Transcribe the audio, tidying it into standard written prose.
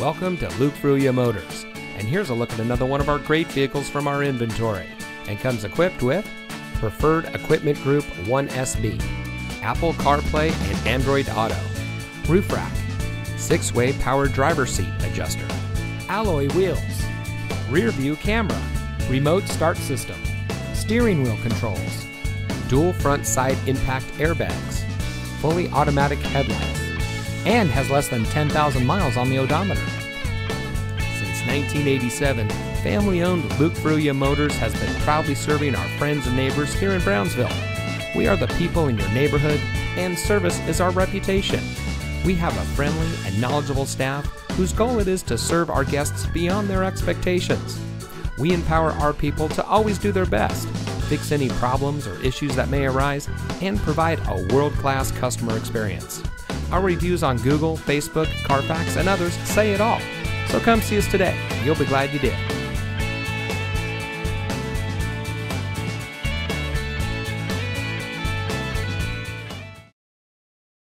Welcome to Luke Fruia Motors, and here's a look at another one of our great vehicles from our inventory, and comes equipped with Preferred Equipment Group 1SB, Apple CarPlay and Android Auto, roof rack, 6-way power driver seat adjuster, alloy wheels, rear view camera, remote start system, steering wheel controls, dual front side impact airbags, fully automatic headlights, and has less than 10,000 miles on the odometer. Since 1987, family-owned Luke Fruia Motors has been proudly serving our friends and neighbors here in Brownsville. We are the people in your neighborhood, and service is our reputation. We have a friendly and knowledgeable staff whose goal it is to serve our guests beyond their expectations. We empower our people to always do their best, fix any problems or issues that may arise, and provide a world-class customer experience. Our reviews on Google, Facebook, Carfax, and others say it all. So come see us today. You'll be glad you did.